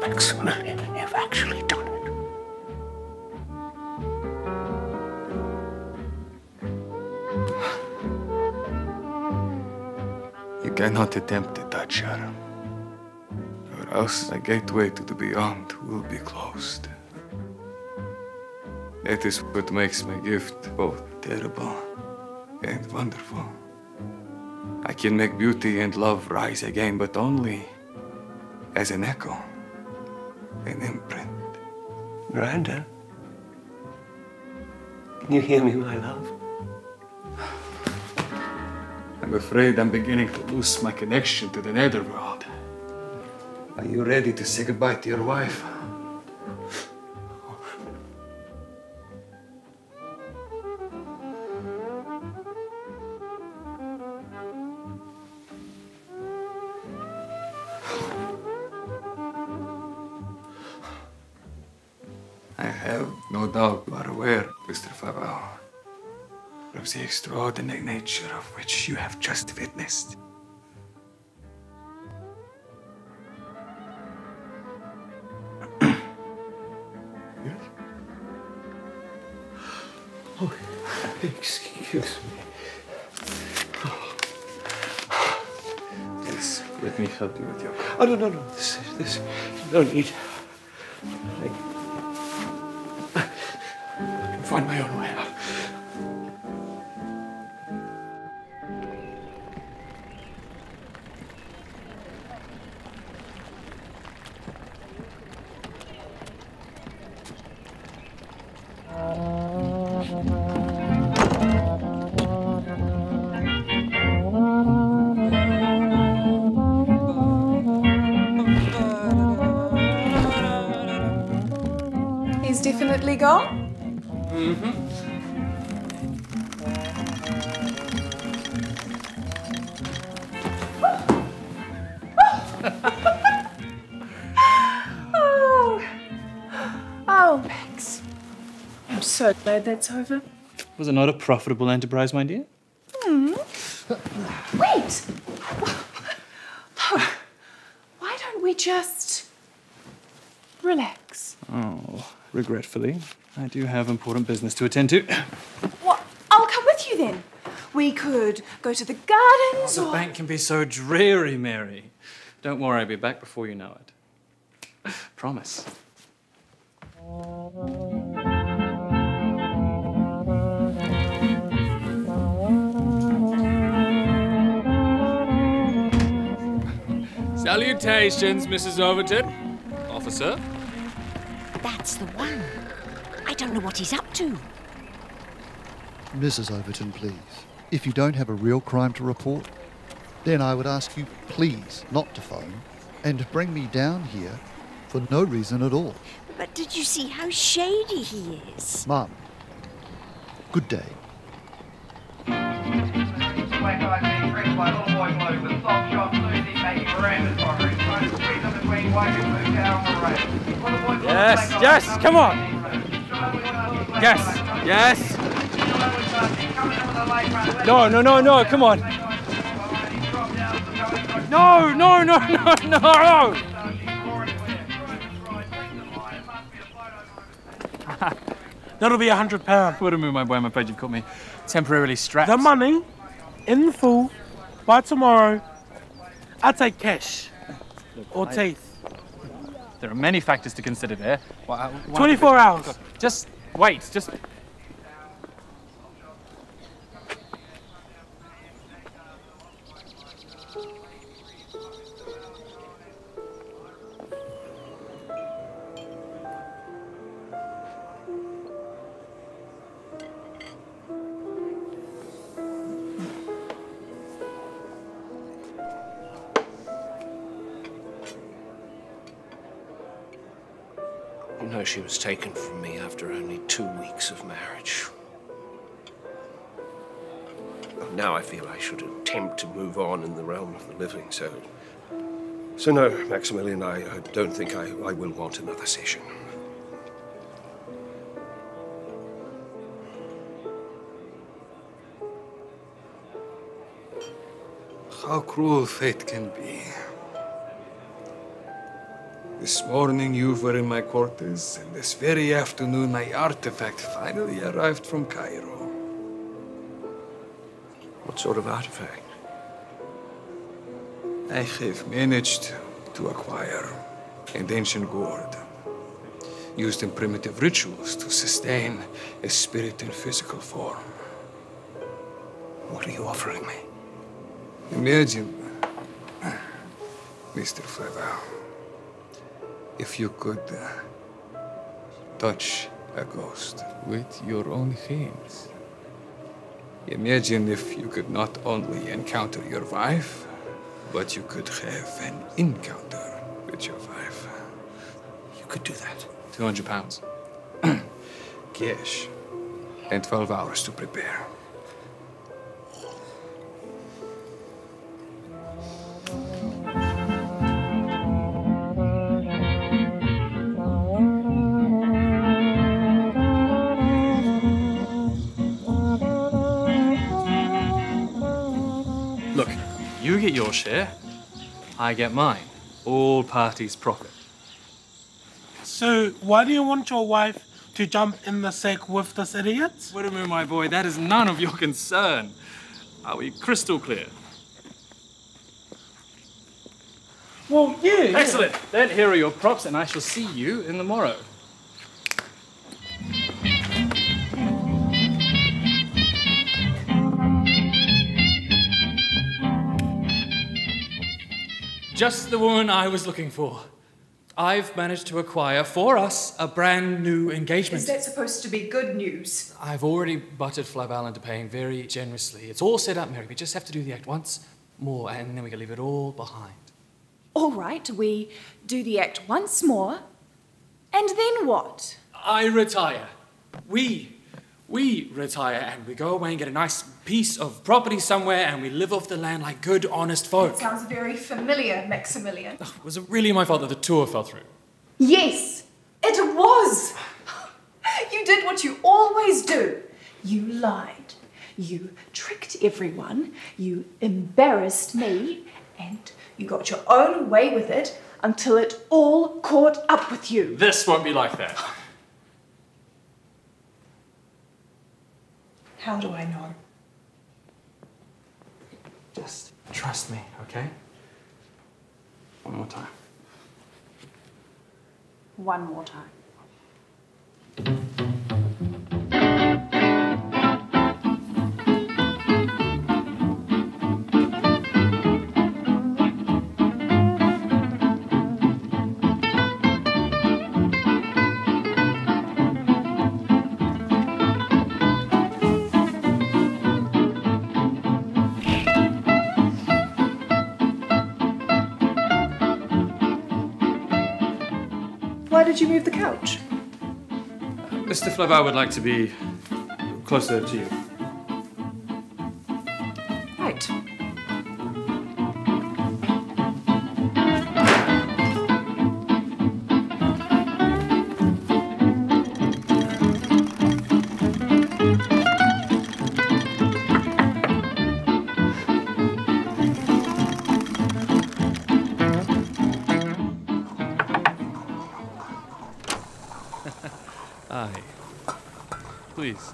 Maximilian, you've actually done it. You cannot attempt to touch her, or else the gateway to the beyond will be closed. That is what makes my gift both terrible and wonderful. I can make beauty and love rise again, but only as an echo, an imprint. Miranda, can you hear me, my love? I'm afraid I'm beginning to lose my connection to the netherworld. Are you ready to say goodbye to your wife? I have no doubt you are aware, Mr. Favreau, of the extraordinary nature of which you have just witnessed. Yes? Oh, excuse me. Please, let me help you with your... Oh, no, no, no. This... No need. Find my own way out. He's definitely gone. Oh, Banks. I'm so glad that's over. Was it not a profitable enterprise, my dear? Hmm. Wait! Oh. Why don't we just relax? Oh, regretfully. I do have important business to attend to. Well, I'll come with you then. We could go to the gardens or... The bank can be so dreary, Mary. Don't worry, I'll be back before you know it. Promise. Salutations, Mrs. Overton. Officer. That's the one. I don't know what he's up to. Mrs. Overton, please. If you don't have a real crime to report, then I would ask you, please, not to phone and bring me down here for no reason at all. But did you see how shady he is? Mum, good day. Yes, yes, come on. Yes, yes. No, no, no, no, come on. No, no, no, no, no. That'll be £100. Would have moved my boy, I'm afraid you've caught me temporarily strapped. The money, in full, by tomorrow. I'll take cash. Look, or teeth. There are many factors to consider there. 24 hours. God, just... Wait, just... You know, she was taken from me after only 2 weeks of marriage. Well, now I feel I should attempt to move on in the realm of the living, so no, Maximilian, I don't think I will want another session. How cruel fate can be. This morning you were in my quarters, and this very afternoon my artifact finally arrived from Cairo. What sort of artifact? I have managed to acquire an ancient gourd, used in primitive rituals to sustain a spirit in physical form. What are you offering me? Imagine, Mr. Flavell, if you could touch a ghost. With your own hands? Imagine if you could not only encounter your wife, but you could have an encounter with your wife. You could do that? 200 pounds. Cash. And 12 hours to prepare. You get your share, I get mine. All parties profit. So, why do you want your wife to jump in the sack with this idiot? Wait a minute, my boy, that is none of your concern. Are we crystal clear? Well, yeah. Excellent. Then here are your props, and I shall see you in the morrow. Just the woman I was looking for. I've managed to acquire for us a brand new engagement. Is that supposed to be good news? I've already buttered Flavell into paying very generously. It's all set up, Mary. We just have to do the act once more and then we can leave it all behind. All right, we do the act once more and then what? I retire. We retire and we go away and get a nice piece of property somewhere and we live off the land like good, honest folk. That sounds very familiar, Maximilian. Oh, was it really my fault that the tour fell through? Yes, it was. You did what you always do. You lied. You tricked everyone. You embarrassed me. And you got your own way with it until it all caught up with you. This won't be like that. How do I know? Just trust me, okay? One more time. One more time. Why did you move the couch? Mr. Flavard would like to be closer to you. Right. Aye. Please.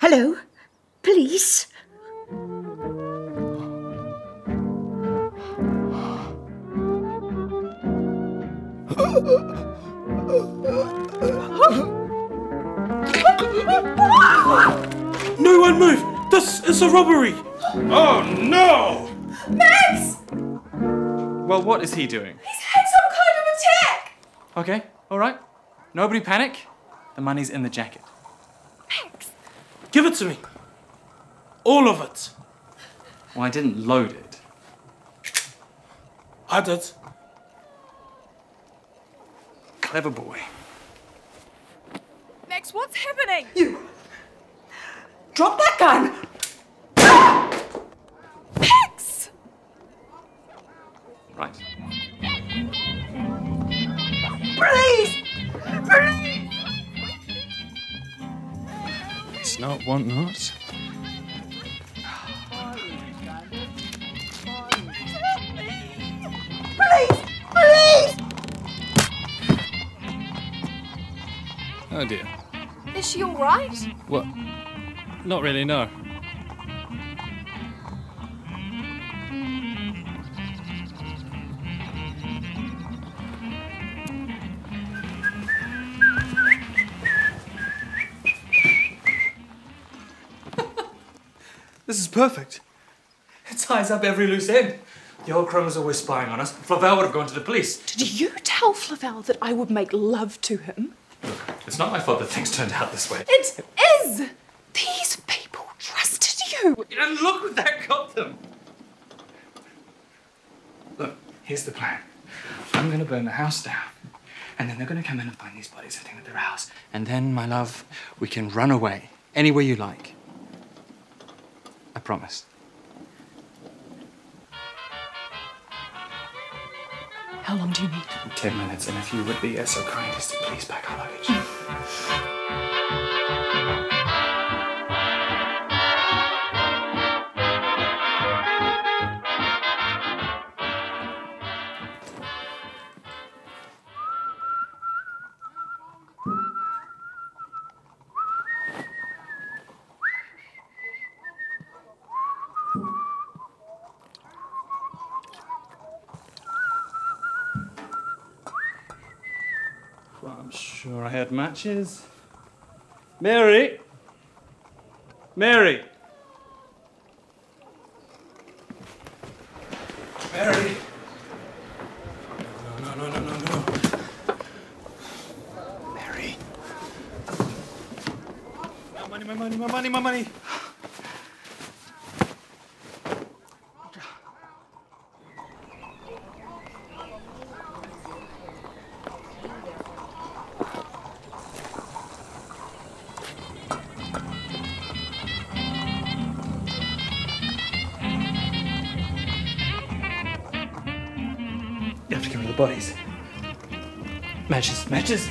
Hello? Police? No one move! This is a robbery! Oh no! Max! Well, what is he doing? He's had some kind of attack! Okay, alright. Nobody panic. The money's in the jacket. Max! Give it to me! All of it! Well, I didn't load it. I did. Clever boy. Max, what's happening? You! Drop that gun! Max! Right. Please! Please! It's not one knot. Please! Please! Oh dear. Is she all right? What? Not really, no. This is perfect. It ties up every loose end. The old crone was always spying on us. Flavell would have gone to the police. Did you tell Flavell that I would make love to him? Look, it's not my fault that things turned out this way. It is! These people trusted you! And look what that got them! Look, here's the plan. I'm going to burn the house down, and then they're going to come in and find these bodies and think that they're ours. And then, my love, we can run away anywhere you like. I promise. How long do you need? 10 minutes, and if you would be so kind as to please pack our luggage. Sure, I had matches. Mary! Mary! Mary! No, no, no, no, no, no, no. Mary! My money, my money, my money, my money! Bodies. Matches, matches.